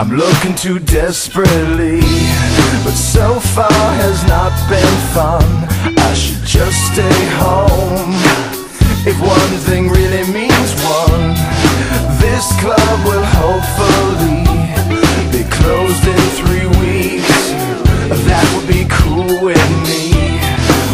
I'm looking too desperately, but so far has not been fun. I should just stay home. If one thing really means one, this club will hopefully be closed in 3 weeks. That would be cool with me.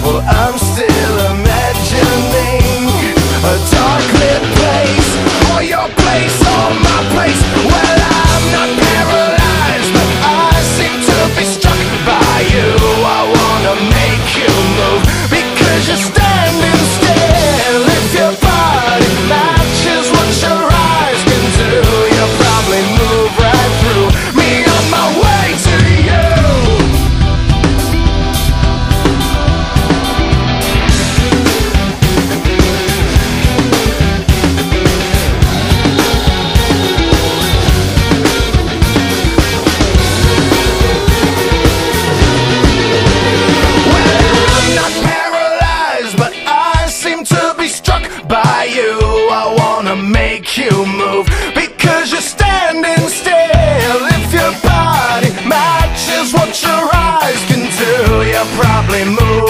Well, I'm still imagining a dark lit place, or your place, or my place. Well, I'm not paralyzed, but I seem to be struck by you. I wanna make you move, because you're standing still. If your body matches what your eyes can do, you'll probably move right through me on my way to you. Make you move because you're standing still. If your body matches what your eyes can do, you'll probably move.